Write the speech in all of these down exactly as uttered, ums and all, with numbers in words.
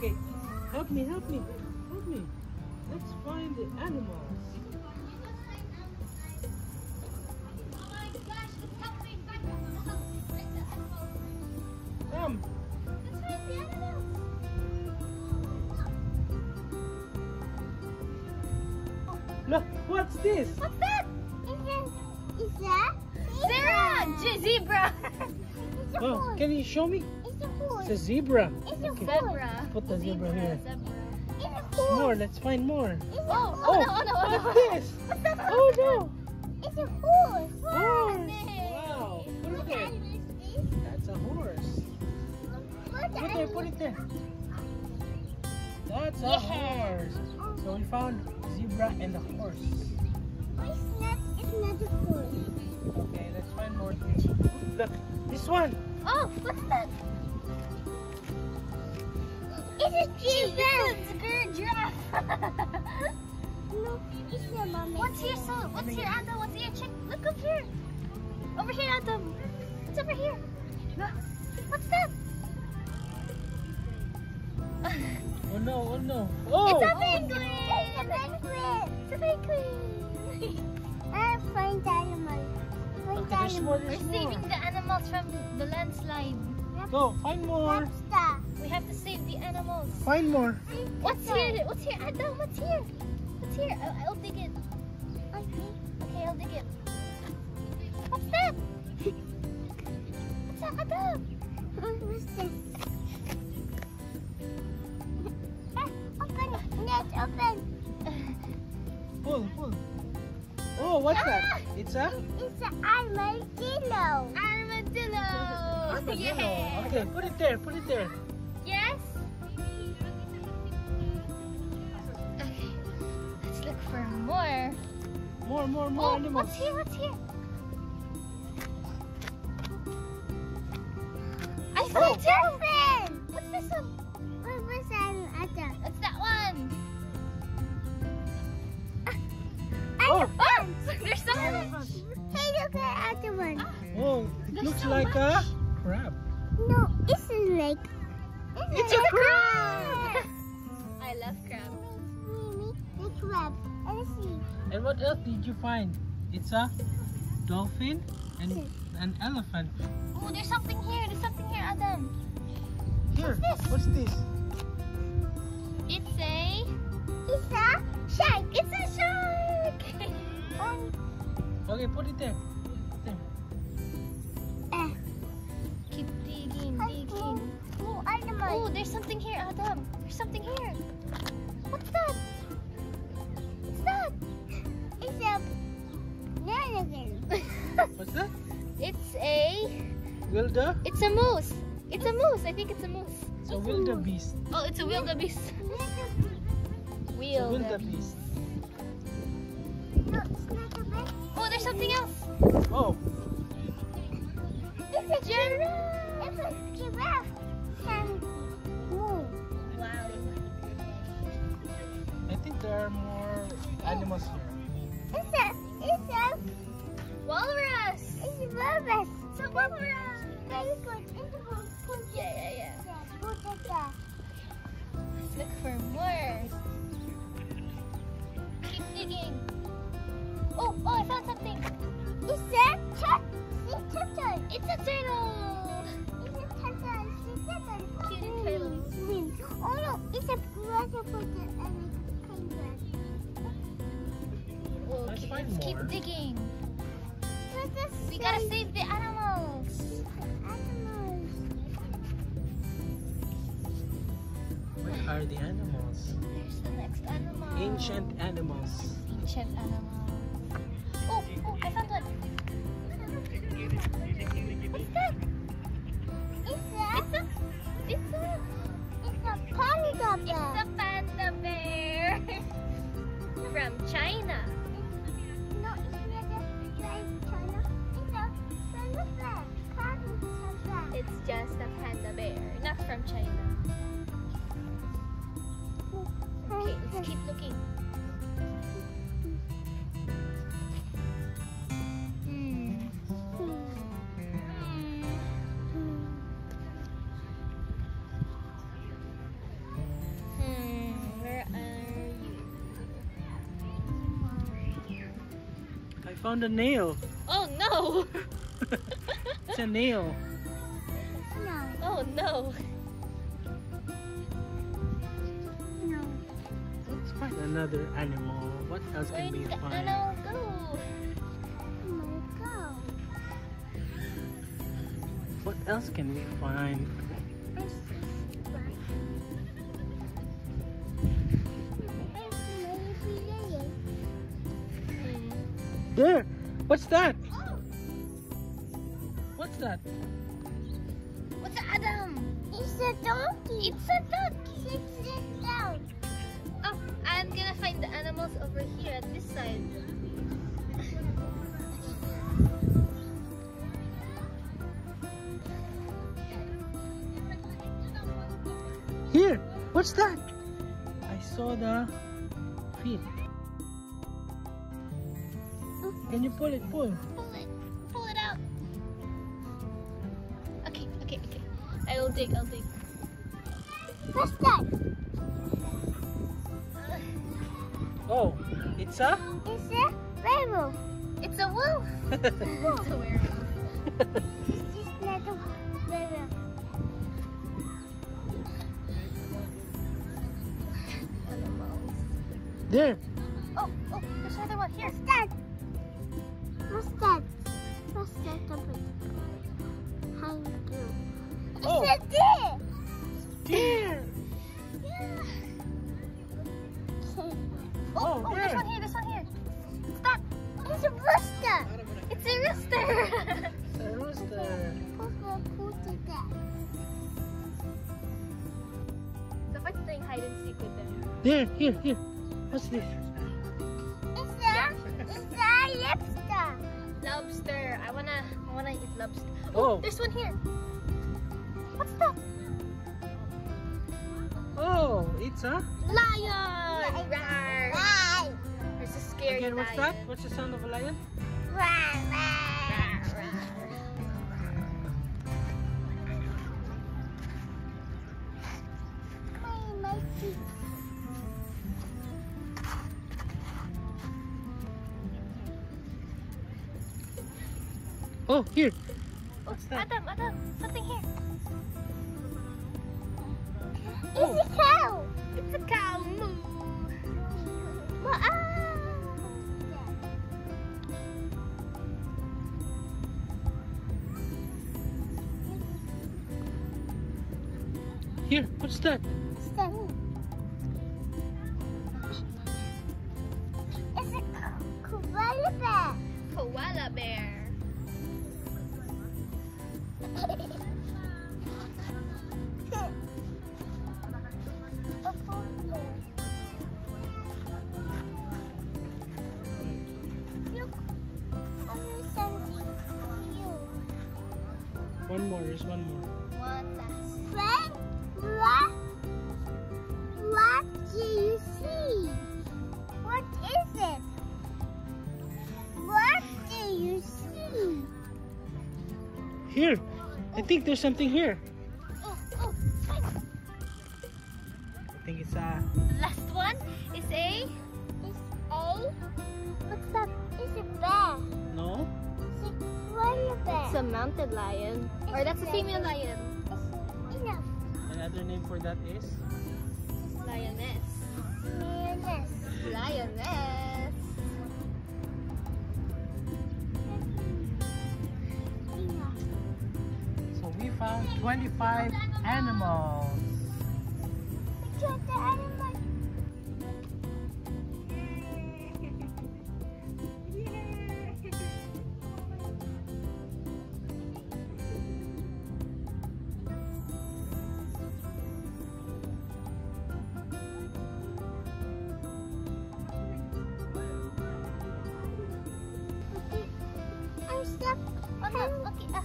Okay, help me, help me, help me. Let's find the animals. Oh my gosh, just help me find the animals. Come. Let's find the animals. Look, what's this? What's that? Is that? Zebra! Zebra! Oh, can you show me? It's a horse. It's a zebra. It's a okay. zebra. Put the zebra, zebra here. Zebra. It's a horse. More, let's find more. It's a oh, horse. Oh, no, oh, no, oh, no. What's this? What's that? Oh, no. It's a horse. Horse. Wow. Put what it there. That's a horse. What put there, put it there. That's yeah. a horse. So we found zebra and a horse. It's not, it's not a horse. Okay, let's find more things. Look, this one. Oh, what's that? It's a giraffe. It's a giraffe. No, it's not, mommy. What's your son? What's your Adam? What's your chick? Look up here. Over here, Adam. It's over here. What's that? Oh no, oh no. Oh! It's a penguin! It's a penguin! It's a penguin! I find the animals. Find okay, the animals. More, We're more. saving the animals from the, the landslide. Go, find more! We have to save the animals. Find more! What's here? What's here? Adam, what's here? What's here? I'll, I'll dig it. Okay. Okay, I'll dig it. What's that? What's that, Adam? What's this? Let's open. Pull, pull. Oh, what's ah! that? It's a? It's an armadillo. Armadillo. Armadillo. Yeah. Okay, put it there, put it there. Yes? Okay, let's look for more. More, more, more oh, animals. What's here, what's here? I saw it! Open. What's this one? What's that one? Oh, oh, there's so much. Hey, look at the other one. Oh, it there's looks so like much. a crab. No, it's like it's, it's a, a crab. crab. I love crab. The crab. And what else did you find? It's a dolphin and an elephant. Oh, there's something here. There's something here, Adam. Here. What's this? What's this? It's a. It's a shark. It's a shark. Okay, put it there. There. Uh, Keep digging, digging. Oh, oh, there's something here, Adam. There's something here. What's that? What's that? It's a nanagan. What's that? It's a wilder. It's a moose. It's a moose. I think it's a moose. It's a wildebeest. Oh, it's a wildebeest. Wildebeest. Oh, there's something else. Oh. It's a giraffe. It's a giraffe. And move. Wow. I think there are more animals here. It's a, it's a walrus. It's a walrus. It's a walrus. Very good. Yeah, yeah, yeah. Let's look for more. Keep digging. Oh, oh, I found something. It's a turtle. It's a turtle. It's a turtle. It's a turtle. Cute turtle. Swims. Oh no, it's a waterfall and a penguin. Well, let's keep, find keep more. digging. We gotta save the animals. Save the animals. Where are the animals? There's the next animal. Ancient animals. Ancient animals. Oh, oh, I found one. What's that? It's a... It's a... It's a... It's a panda bear. It's a panda bear. From China. No, it's not from China. It's a panda bear. Panda bear. It's just a panda bear. Not from China. Okay, let's keep looking. found a nail. Oh no! It's a nail. No. Oh no. No. Let's find another animal. What else Where's can we find? Where's the animal go? What else can we find? There! What's that? Oh. What's that? What's Adam? It's a donkey. It's a donkey. It's just down. Oh, I'm gonna find the animals over here at this side. Here! What's that? I saw the feet. Can you pull it? Pull. Pull it. Pull it out. Okay, okay, okay. I will dig, I'll dig. What's that? Oh, it's a? It's a werewolf. It's a wolf. It's a werewolf. It's just not a werewolf. There! Oh, oh, there's another one here. What's that? What's that? What's that? How do you do? It's oh. a deer! Deer! Yeah. Oh, oh, oh there's one here, there's one here. What's that? It's a rooster! It's a rooster! It's a rooster! Somebody's playing hide and seek with them. There, here, here. What's this? It's a, it's a lobster. Lobster. I wanna, I wanna eat lobster. Oh, oh, there's one here. What's that? Oh, it's a lion. Lion. Lion. It's a scary Again, what's lion. That? What's the sound of a lion? Oh, here! What's that? Adam, Adam, something here! It's oh. a cow! It's a cow! Moo! Here, what's that? What's that? It's a koala bear! Koala bear! One more, there's one more. One last. Friend, what, what do you see? What is it? What do you see? Here, I think there's something here. Oh, oh, I think it's a... The last one is a... It's a... What's that? It's a bear. No? It's a mounted lion, it's or that's a female lion. Enough. Another name for that is lioness. Lioness. Lioness. So we found twenty-five animals.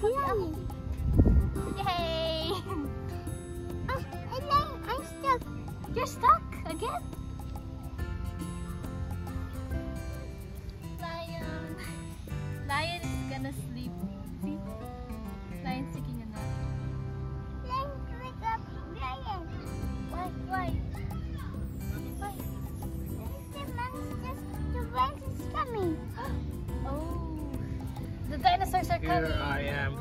Yay! Oh, and then I'm stuck. You're stuck again? Lion. Lion is gonna sleep. See? Lion's taking a nap. Lion, wake up. Lion. Why? Why? Why? This is the monster. The wind is coming. Oh. Here I am.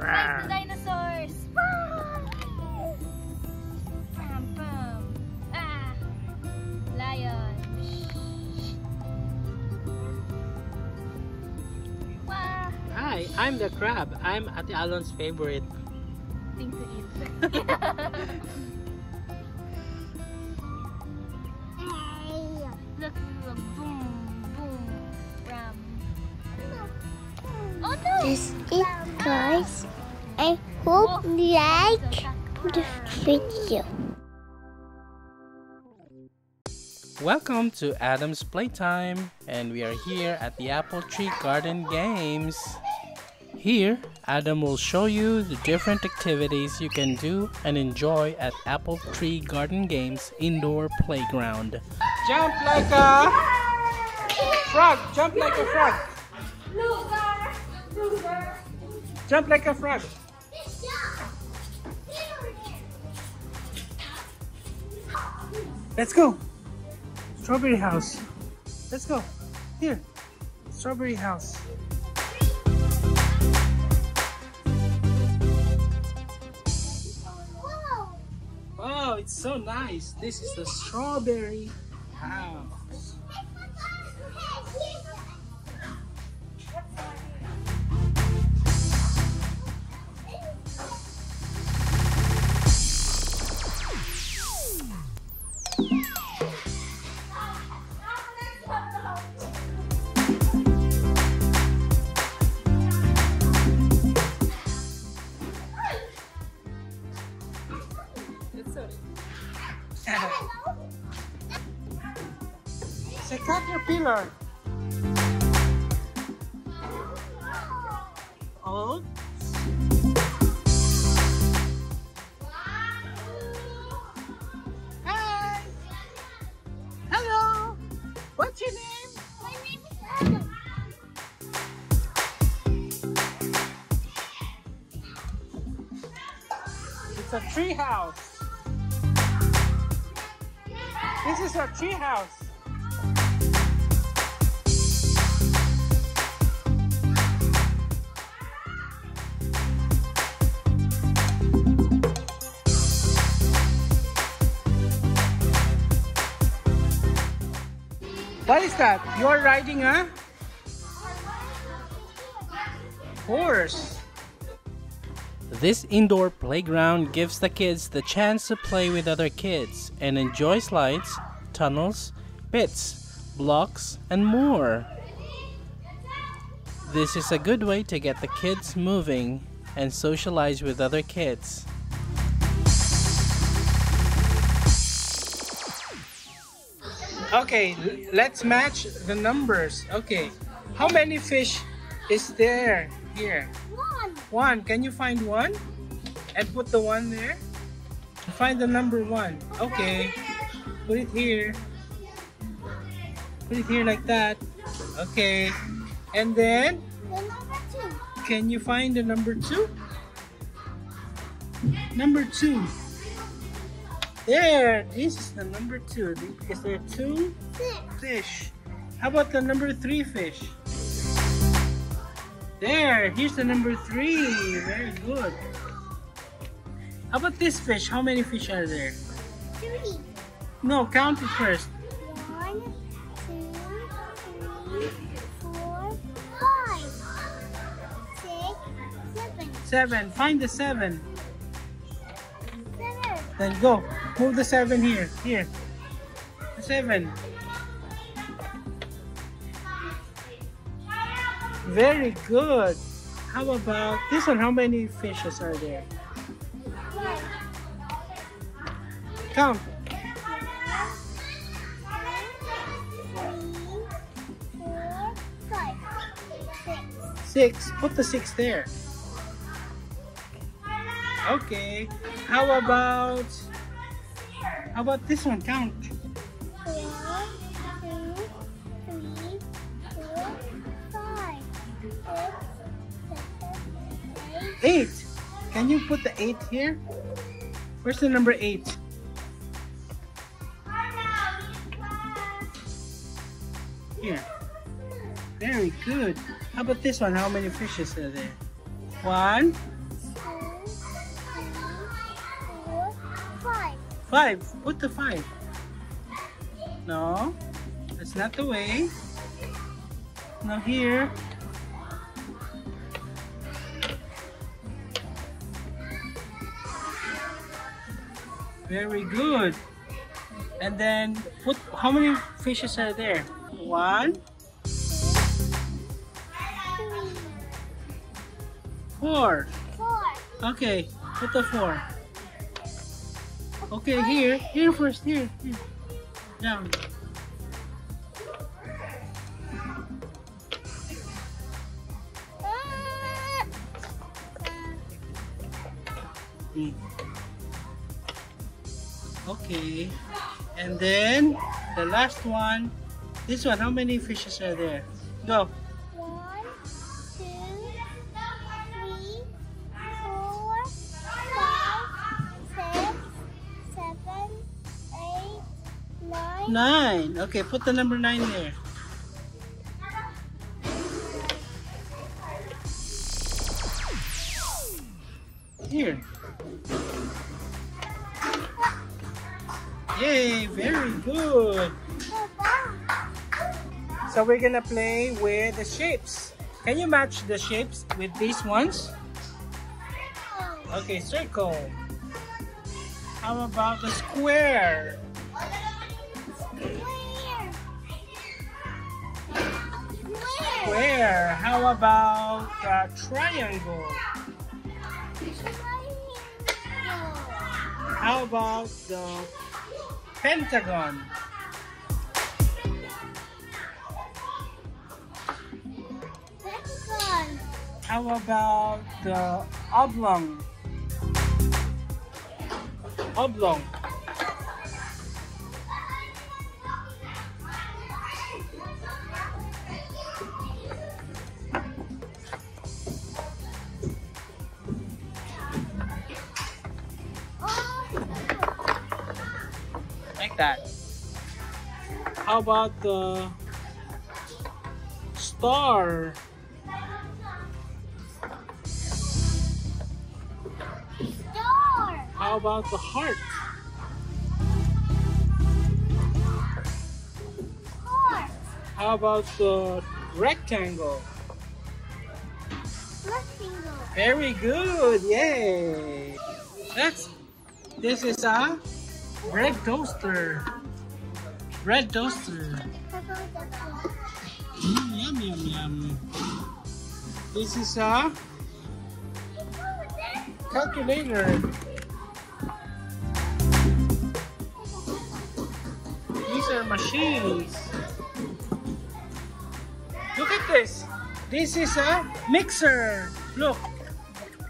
Fight the dinosaurs! Bam, bam. Ah, lion. Hi, I'm the crab. I'm Ate Alon's favorite thing to eat. Look, look, boom, boom, ram. Oh no! That's it, guys. I hope you like the video. Welcome to Adam's Playtime, and we are here at the Apple Tree Garden Games. Here, Adam will show you the different activities you can do and enjoy at Apple Tree Garden Games Indoor Playground. Jump like a frog! Jump like a frog! Jump like a frog! Let's go! Strawberry house! Let's go! Here! Strawberry house! Wow, it's so nice. This is the strawberry house. Check out your pillar. Oh. Hi. Hello. What's your name? My name is Adam. It's a tree house. This is a tree house. What is that? You're riding a horse. This indoor playground gives the kids the chance to play with other kids and enjoy slides, tunnels, pits, blocks, and more. This is a good way to get the kids moving and socialize with other kids. Okay, let's match the numbers. Okay, how many fish is there here? One. One. Can you find one? And put the one there. Find the number one. Okay. Put it here. Put it here like that. Okay. And then? The number two. Can you find the number two? Number two. There, this is the number two because there are two fish. How about the number three fish? There, here's the number three. Very good. How about this fish? How many fish are there? Three. No, count it first. One, two, three, four, five, six, seven. Seven. Find the seven. Seven. Then go. Move the seven here, here. The seven. Very good. How about this one? How many fishes are there? Count. Six. Put the six there. Okay. How about... How about this one? Count. Four, two, three, four, five, six, seven, eight. Eight. Can you put the eight here? Where's the number eight? Here. Very good. How about this one? How many fishes are there? One? Two, three, four, five. Five. Put the five. No, that's not the way. Now here. Very good. And then put, how many fishes are there? One. Four. Four. Okay, put the four. Okay, here. Here first, here. here. Down. Mm. Okay, and then the last one. This one, how many fishes are there? Go. One, two, three, four, five, six, seven, eight, nine. Nine. Okay, put the number nine there. Here. Yay, very good. So we're gonna play with the shapes. Can you match the shapes with these ones? Okay, circle. How about the square? Square. How about the triangle? How about the pentagon? Pentagon. How about the oblong? Oblong. That. How about the star? Star. How about the heart? Heart. How about the rectangle? Rectangle. Very good. Yay. That's this is a bread toaster. Bread toaster. Mm, yum, yum, yum. This is a calculator. These are machines. Look at this. This is a mixer. Look.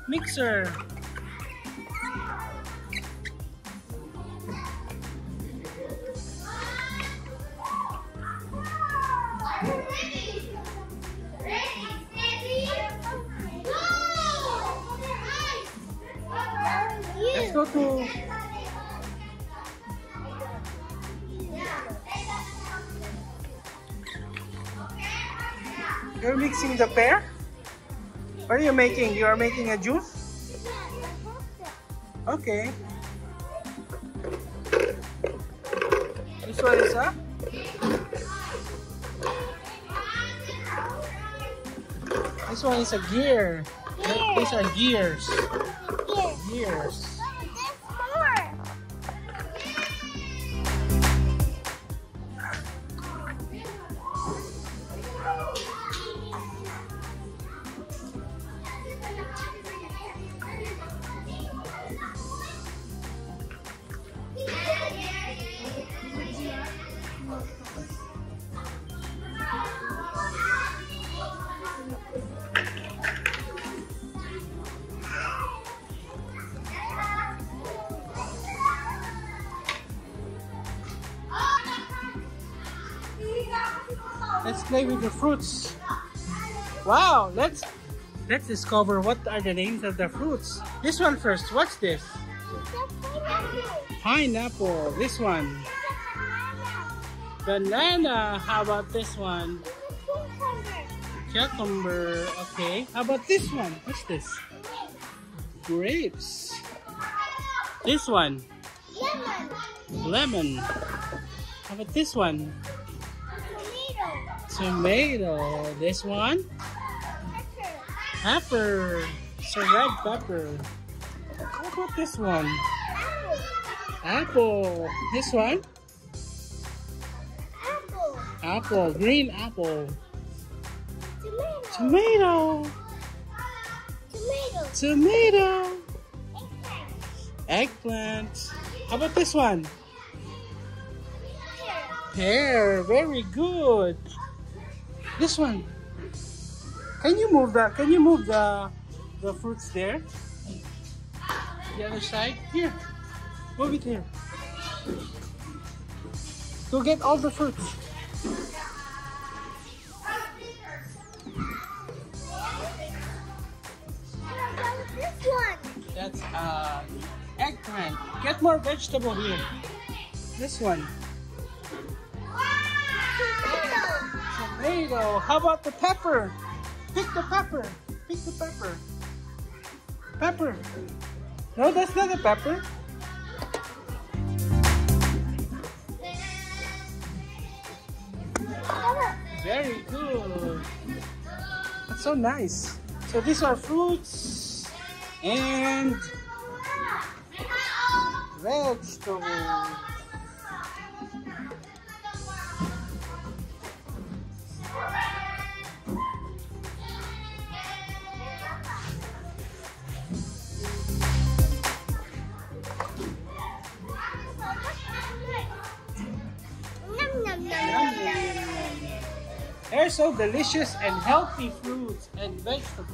Mixer. Go to You're mixing the pear? What are you making? You are making a juice? Okay. This one is a This one is a gear. gear. These are gears. Gears. gears. Let's play with the fruits. Wow, let's let's discover what are the names of the fruits. This one first. What's this? Pineapple. This one. Banana. How about this one? Cucumber. cucumber. Okay, how about this one? What's this? Grapes. This one? Lemon. Lemon. How about this one? Tomato. Tomato. This one? Pepper. Pepper. So red pepper. How about this one? Apple. Apple. This one? Apple. Apple. Green apple. Tomato. Tomato. Tomato. Eggplant. How about this one? Pear. Very good. This one. Can you move that? Can you move the the fruits there? The other side. Here. Move it here. Go get all the fruits. This one. That's uh, eggplant. Get more vegetable here. This one. Wow. Tomato. How about the pepper? Pick the pepper. Pick the pepper. Pepper. No, that's not a pepper. Very good. That's so nice. So these are fruits and vegetables. They're so delicious and healthy fruits and vegetables.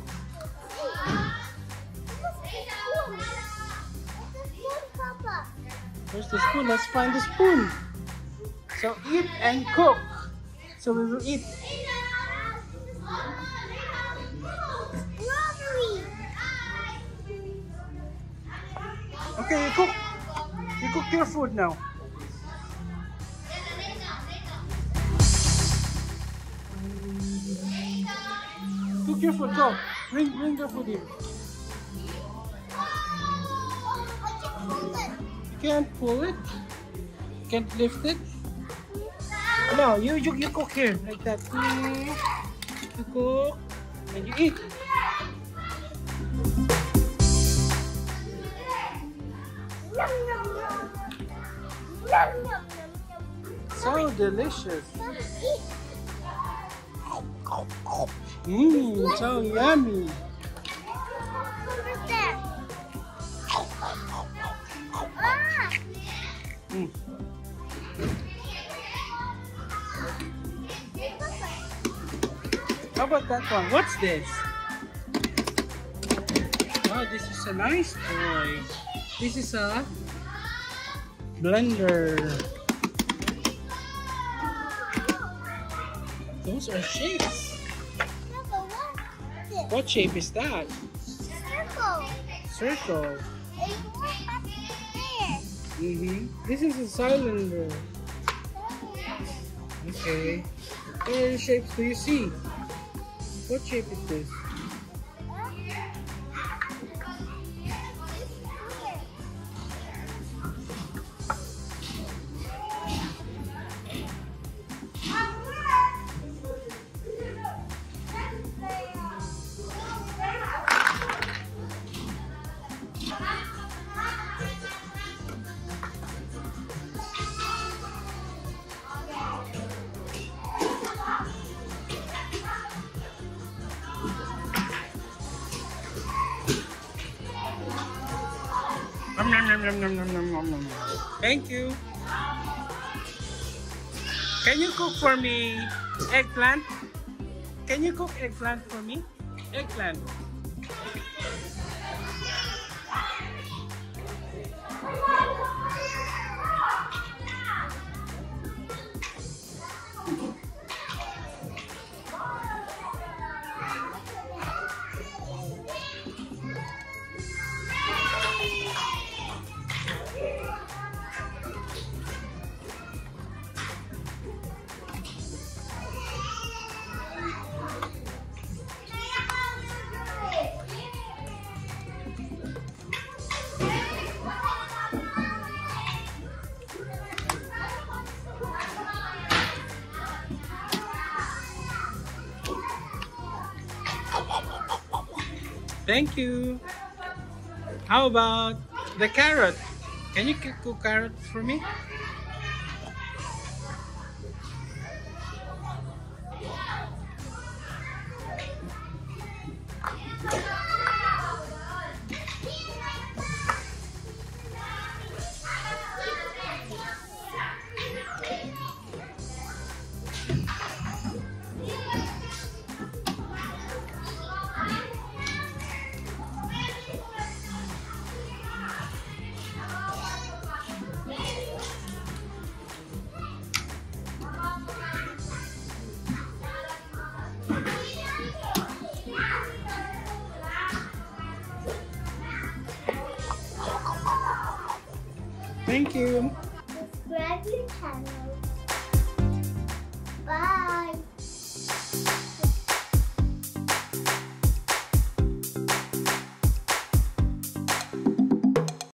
Where's the spoon? Let's find the spoon. So eat and cook. So we will eat. Okay, you cook. You cook your food now. Cook your food. Go. Bring, bring your food here. You can't pull it. You can't lift it. No, you, you you cook here like that. You cook and you eat. So delicious. Mmm, so yummy. Mm. How about that one? What's this? Oh, this is a nice toy. This is a blender. Those are shapes. What shape is that? Circle. Circle. Mm-hmm. This is a cylinder. Okay. What other shapes do you see? What shape is this? Thank you. Can you cook for me eggplant? Can you cook eggplant for me? Eggplant. Thank you. How about the carrot? Can you cook carrots for me? Thank you. Subscribe to the channel. Bye.